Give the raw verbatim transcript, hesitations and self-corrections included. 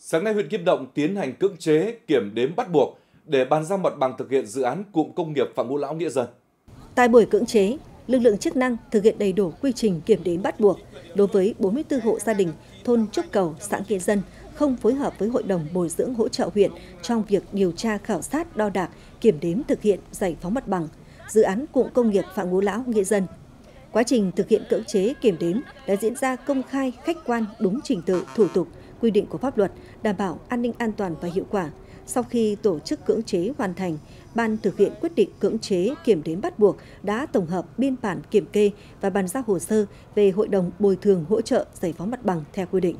Sáng nay, huyện Kim Động tiến hành cưỡng chế kiểm đếm bắt buộc để bàn giao mặt bằng thực hiện dự án cụm công nghiệp Phạm Ngũ Lão Nghĩa Dân. Tại buổi cưỡng chế, lực lượng chức năng thực hiện đầy đủ quy trình kiểm đếm bắt buộc đối với bốn mươi tư hộ gia đình thôn Trúc Cầu, xã Nghĩa Dân không phối hợp với Hội đồng Bồi dưỡng hỗ trợ huyện trong việc điều tra, khảo sát, đo đạc, kiểm đếm thực hiện giải phóng mặt bằng dự án cụm công nghiệp Phạm Ngũ Lão Nghĩa Dân. Quá trình thực hiện cưỡng chế kiểm đếm đã diễn ra công khai, khách quan, đúng trình tự, thủ tục, quy định của pháp luật, đảm bảo an ninh, an toàn và hiệu quả. Sau khi tổ chức cưỡng chế hoàn thành, Ban thực hiện quyết định cưỡng chế kiểm đếm bắt buộc đã tổng hợp biên bản kiểm kê và bàn giao hồ sơ về Hội đồng Bồi thường hỗ trợ giải phóng mặt bằng theo quy định.